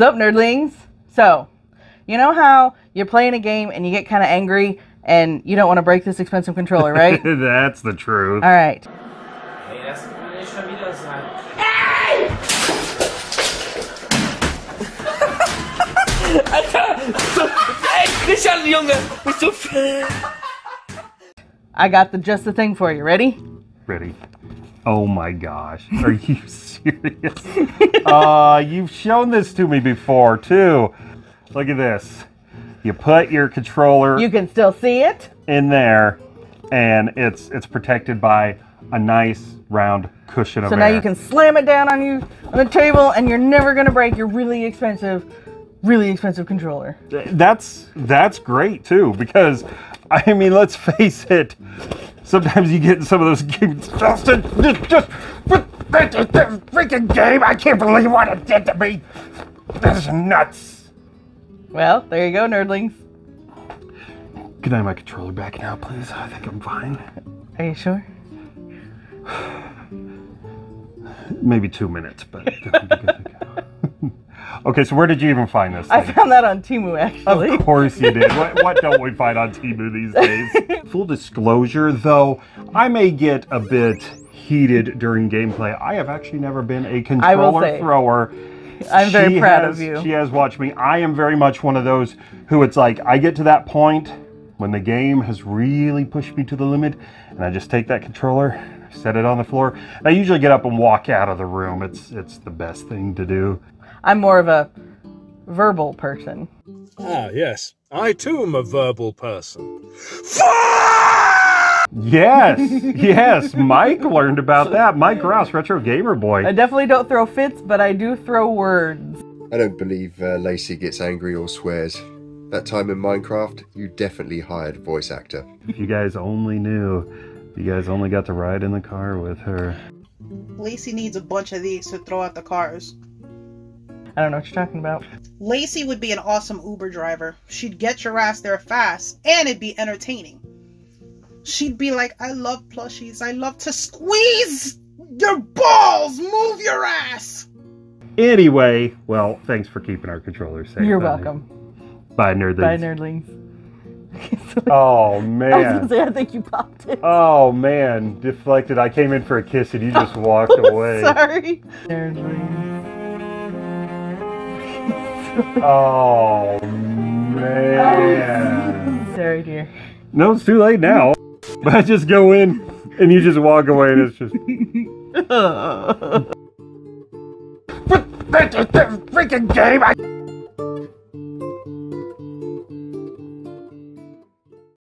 Sup, nerdlings? So, you know how you're playing a game and you get kind of angry and you don't want to break this expensive controller, right? That's the truth. All right. I got just the thing for you. Ready? Ready. Oh my gosh. Are you serious? You've shown this to me before, too. Look at this. You put your controller... You can still see it? ...in there, and it's protected by a nice round cushion of air. So now you can slam it down on the table, and you're never going to break your really expensive controller. That's great, too, because, I mean, let's face it, sometimes you get some of those games, just this freaking game, I can't believe what it did to me. This is nuts. Well, there you go, nerdlings. Can I have my controller back now, please? I think I'm fine. Are you sure? Maybe 2 minutes, but okay, so where did you even find this thing? I found that on Temu, actually. Of course you did. What don't we find on Temu these days? Full disclosure, though, I may get a bit heated during gameplay. I have actually never been a controller thrower. I'm very proud of you. She has watched me. I am very much one of those who it's like, I get to that point when the game has really pushed me to the limit, and I just take that controller, set it on the floor. And I usually get up and walk out of the room. It's the best thing to do. I'm more of a verbal person. Ah, yes. I, too, am a verbal person. Yes, yes. Mike learned about that. Mike Grouse, Retro Gamer Boy. I definitely don't throw fits, but I do throw words. I don't believe Lacey gets angry or swears. That time in Minecraft, you definitely hired a voice actor. If you guys only knew. You guys only got to ride in the car with her. Lacey needs a bunch of these to throw out the cars. I don't know what you're talking about. Lacey would be an awesome Uber driver. She'd get your ass there fast, and it'd be entertaining. She'd be like, I love plushies. I love to squeeze your balls. Move your ass. Anyway, well, thanks for keeping our controllers safe. You're welcome. Bye, nerdlings. Bye, nerdlings. Oh, man. I was going to say, I think you popped it. Oh, man. Deflected. I came in for a kiss, and you just walked away. Sorry. Nerdlings. Oh, man. Sorry, dear. No, it's too late now. But I just go in and you just walk away and it's just... But that's a freaking game!